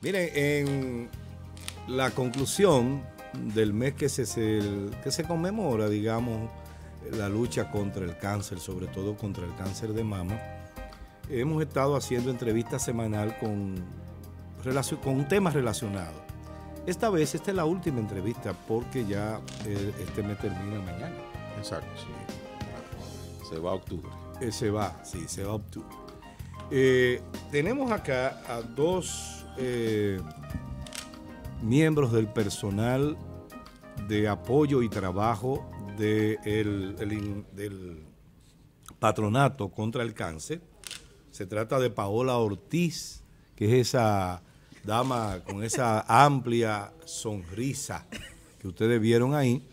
Miren, en la conclusión del mes que se conmemora, digamos, la lucha contra el cáncer, sobre todo contra el cáncer de mama, hemos estado haciendo entrevistas semanal con temas relacionados. Esta es la última entrevista porque ya este mes termina mañana. Exacto, sí. Se va a octubre. Se va a octubre. Tenemos acá a dos miembros del personal de apoyo y trabajo del Patronato contra el Cáncer. Se trata de Paola Ortiz, que es esa dama con esa amplia sonrisa que ustedes vieron ahí,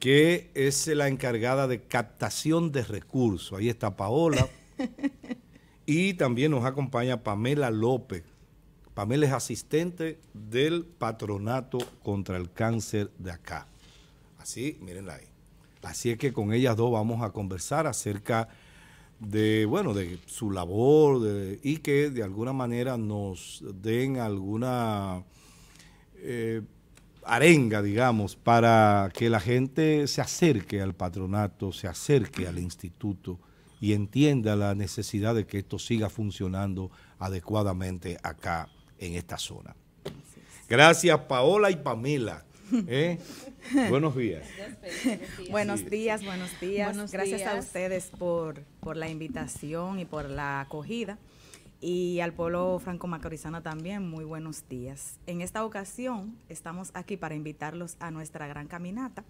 que es la encargada de captación de recursos. Ahí está Paola. Y también nos acompaña Pamela López. Pamela es asistente del Patronato contra el Cáncer de acá. Así, mírenla ahí. Así es que con ellas dos vamos a conversar acerca de, bueno, de su labor y que de alguna manera nos den alguna arenga, digamos, para que la gente se acerque al patronato, se acerque al instituto y entienda la necesidad de que esto siga funcionando adecuadamente acá en esta zona. Gracias, Paola y Pamela. Buenos días. Buenos días. Gracias a ustedes por la invitación y por la acogida. Y al pueblo franco-macorizano también, muy buenos días. En esta ocasión estamos aquí para invitarlos a nuestra gran caminata,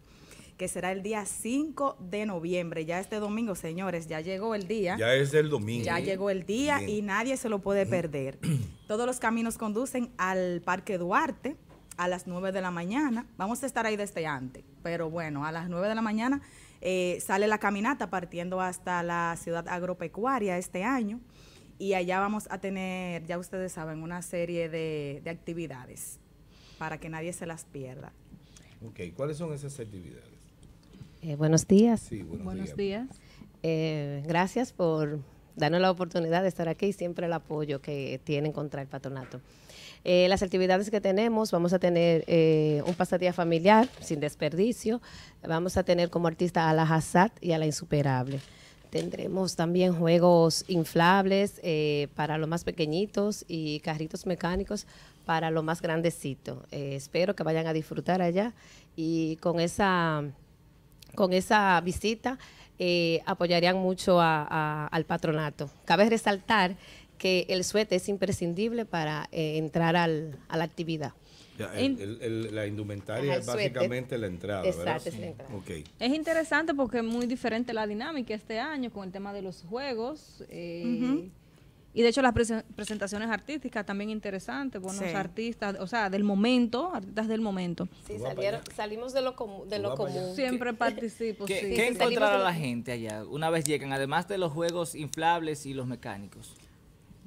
que será el día 5 de noviembre. Ya este domingo, señores, ya llegó el día. Ya es el domingo. Ya llegó el día. Bien. Y nadie se lo puede perder. Todos los caminos conducen al Parque Duarte, a las 9 de la mañana, vamos a estar ahí desde antes, pero bueno, a las 9 de la mañana sale la caminata partiendo hasta la ciudad agropecuaria este año, y allá vamos a tener, ya ustedes saben, una serie de actividades para que nadie se las pierda. Ok, ¿cuáles son esas actividades? Buenos días. Sí, buenos días. Gracias por darnos la oportunidad de estar aquí y siempre el apoyo que tienen contra el patronato. Las actividades que tenemos, vamos a tener un pasadía familiar sin desperdicio, vamos a tener como artista a la Hassad y a la Insuperable. Tendremos también juegos inflables para los más pequeñitos y carritos mecánicos para los más grandecitos. Espero que vayan a disfrutar allá y con esa visita apoyarían mucho al patronato. Cabe resaltar que el suéter es imprescindible para entrar a la actividad. Ya, la indumentaria es básicamente la entrada, exacto, ¿verdad? Exacto, es la entrada. Okay. Es interesante porque es muy diferente la dinámica este año con el tema de los juegos. Y de hecho las presentaciones artísticas también interesantes, buenos artistas, o sea, del momento, artistas del momento. Sí, salimos de lo común. Siempre participo. ¿Qué encontrará la gente allá una vez llegan, además de los juegos inflables y los mecánicos?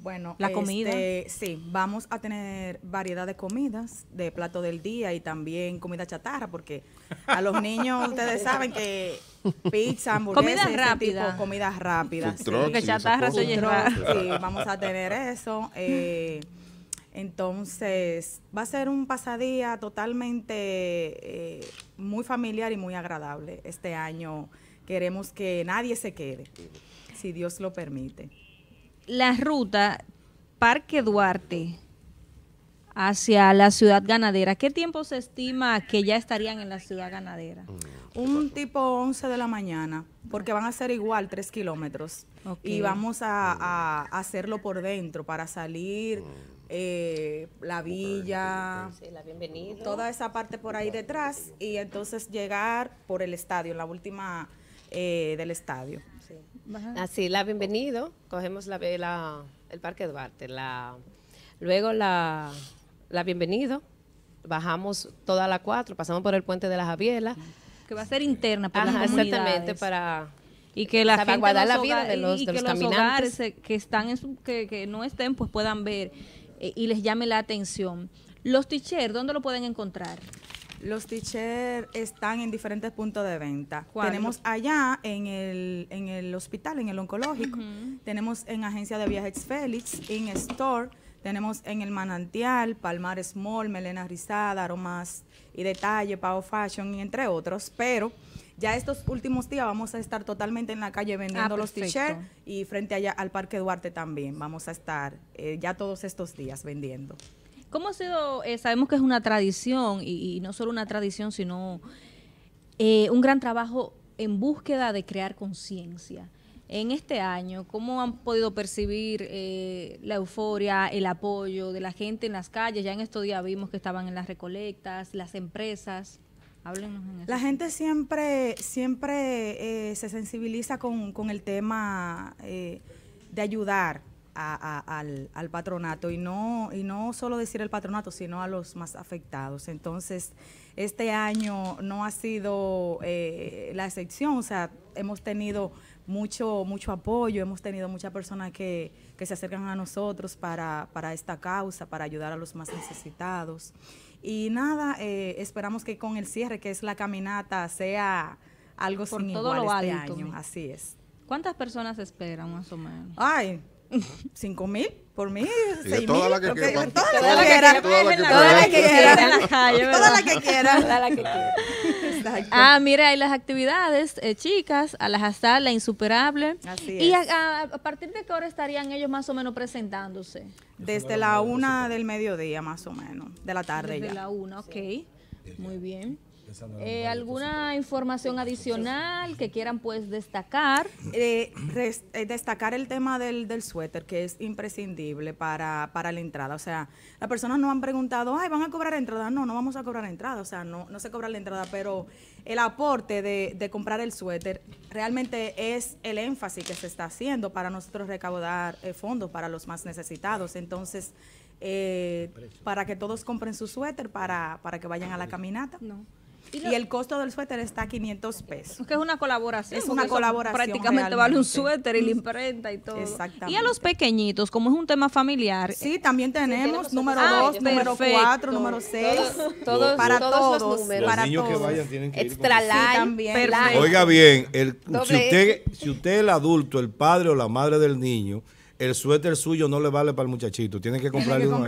Bueno, la comida. Sí, vamos a tener variedad de comidas, de plato del día y también comida chatarra, porque a los niños ustedes saben que pizza, hamburguesas, comidas rápidas. Sí, porque chatarra se lleva. Sí, vamos a tener eso. Entonces, va a ser un pasadía totalmente muy familiar y muy agradable. Este año queremos que nadie se quede, si Dios lo permite. La ruta Parque Duarte hacia la Ciudad Ganadera, ¿qué tiempo se estima que ya estarían en la Ciudad Ganadera? Un tipo 11 de la mañana, porque van a ser igual 3 kilómetros. Okay. Y vamos a hacerlo por dentro para salir la villa, toda esa parte por ahí detrás y entonces llegar por el estadio, la última del estadio. Sí. Así, la bienvenido, cogemos el Parque Duarte, luego la bienvenido, bajamos toda la 4, pasamos por el puente de la Javiela. Que va a ser interna para las comunidades. Exactamente, para... Y que la gente guardar la vida de los caminantes. Hogares que están que no estén, pues puedan ver y les llame la atención. Los t-shirts, ¿dónde lo pueden encontrar? Los t-shirts están en diferentes puntos de venta. ¿Cuál? Tenemos allá en el hospital, en el oncológico. Tenemos en Agencia de Viajes Félix, in Store, Tenemos en el Manantial, Palmar Small, Melena Rizada, Aromas y Detalle, Pavo Fashion, y entre otros. Pero ya estos últimos días vamos a estar totalmente en la calle vendiendo los t-shirts, y frente allá al Parque Duarte también vamos a estar ya todos estos días vendiendo. ¿Cómo ha sido? Sabemos que es una tradición, y no solo una tradición, sino un gran trabajo en búsqueda de crear conciencia. En este año, ¿cómo han podido percibir la euforia, el apoyo de la gente en las calles? Ya en estos días vimos que estaban en las recolectas, las empresas. Háblenos en eso. La gente siempre se sensibiliza con el tema de ayudar al patronato, y no solo decir el patronato, sino a los más afectados. Entonces, este año no ha sido la excepción. O sea, hemos tenido mucho apoyo, hemos tenido muchas personas que se acercan a nosotros para esta causa, para ayudar a los más necesitados. Y nada, esperamos que con el cierre, que es la caminata, sea algo sin igual este año. Así es. ¿Cuántas personas esperan más o menos? Ay, 5.000, por mí, 6.000. Toda la que quiera. Toda la que quiera. Exacto. Ah, mira, hay las actividades, chicas, a las azar, la insuperable. Así es. ¿Y a partir de qué hora estarían ellos más o menos presentándose? Desde la 1 del mediodía, más o menos, de la tarde. Desde ya. Desde la 1, ok. Sí. Muy bien. ¿Alguna información adicional que quieran pues destacar? Destacar el tema del suéter, que es imprescindible para la entrada. O sea, las personas no han preguntado, ay, ¿van a cobrar entrada? No, no vamos a cobrar entrada. O sea, no se cobra la entrada, pero el aporte de comprar el suéter realmente es el énfasis que se está haciendo para nosotros recaudar fondos para los más necesitados. Entonces, para que todos compren su suéter, para que vayan a la caminata. No. Y el costo del suéter está a 500 pesos. Que es una colaboración. Es una colaboración. Prácticamente realmente vale un suéter y la imprenta y todo. Exactamente. Y a los pequeñitos, como es un tema familiar. Sí, también tenemos número 2, número 4, número 6. Para todos los números. Los niños que vayan tienen que ir extra large también. Perfecto. Oiga bien, si usted es el adulto, el padre o la madre del niño, el suéter suyo no le vale para el muchachito, tiene que comprarle uno.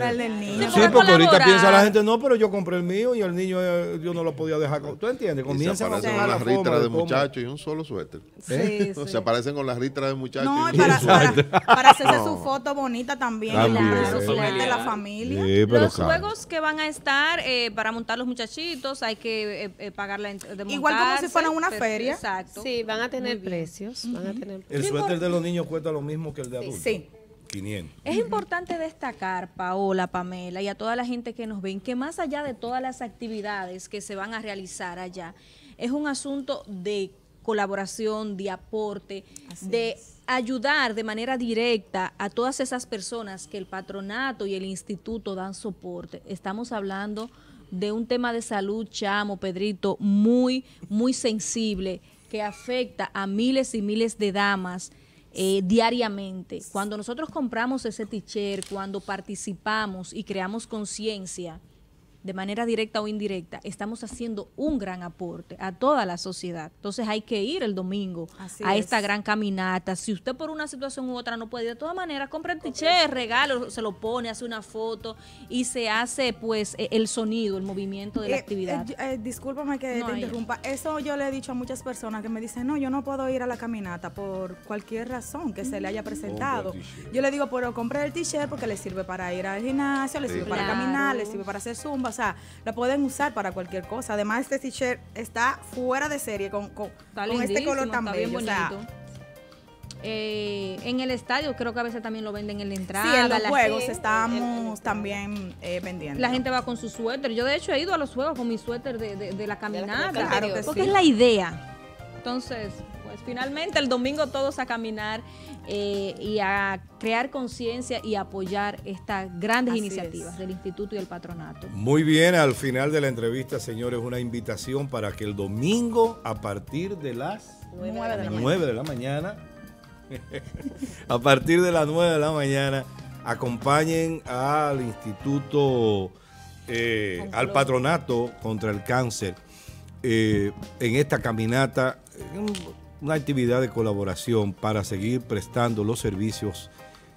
Sí, porque ahorita piensa la gente, no, pero yo compré el mío y el niño yo no lo podía dejar. ¿Tú entiendes? Comienza se aparecen con las ritras de muchachos y un solo suéter. Sí, sí. Se aparecen con las ritras de muchachos y un solo suéter. Para hacerse su foto bonita también. Claro, su suéter de la familia. Sí, los juegos que van a estar para montar los muchachitos, hay que pagar la entrada. Igual como si fuera una feria. Exacto. Sí, van a tener precios. El suéter de los niños cuesta lo mismo que el de adultos. 500. Es importante destacar, Paola, Pamela, y a toda la gente que nos ven, que más allá de todas las actividades que se van a realizar allá, es un asunto de colaboración, de aporte, ayudar de manera directa a todas esas personas que el patronato y el instituto dan soporte. Estamos hablando de un tema de salud, chamo, Pedrito, muy sensible, que afecta a miles y miles de damas diariamente. Cuando nosotros compramos ese t-shirt, cuando participamos y creamos conciencia de manera directa o indirecta, estamos haciendo un gran aporte a toda la sociedad. Entonces hay que ir el domingo a esta gran caminata. Si usted por una situación u otra no puede ir, de todas maneras, compra el t-shirt, regalo, se lo pone, hace una foto y se hace pues el sonido, el movimiento de la actividad. Discúlpame que te interrumpa. Eso yo le he dicho a muchas personas que me dicen, no, yo no puedo ir a la caminata por cualquier razón que se le haya presentado. Yo le digo, pero compre el t-shirt porque le sirve para ir al gimnasio, le sirve para caminar, le sirve para hacer zumba. O sea, la pueden usar para cualquier cosa. Además, este t-shirt está fuera de serie con este color tan bello. Está bien bonito. En el estadio creo que a veces también lo venden en la entrada. Sí, en los juegos estamos también vendiendo. La gente va con su suéter. Yo, de hecho, he ido a los juegos con mi suéter de la caminata. Claro que sí. Porque es la idea. Entonces, pues finalmente el domingo todos a caminar y a crear conciencia y apoyar estas grandes iniciativas del Instituto y del Patronato. Muy bien, al final de la entrevista, señores, una invitación para que el domingo a partir de las 9 de la mañana, a partir de las 9 de la mañana, acompañen al Instituto, al Patronato contra el Cáncer en esta caminata, una actividad de colaboración para seguir prestando los servicios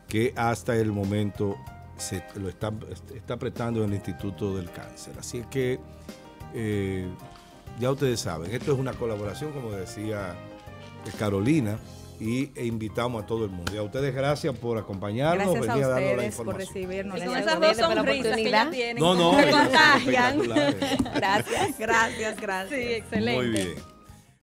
que hasta el momento se lo está apretando en el Instituto del Cáncer. Así que ya ustedes saben, esto es una colaboración, como decía Carolina, e invitamos a todo el mundo. Y a ustedes, gracias por acompañarnos. Gracias a ustedes por recibirnos. Y con esas dos sonrisas que ya tienen, se contagian. Gracias, gracias, gracias. Sí, excelente. Muy bien.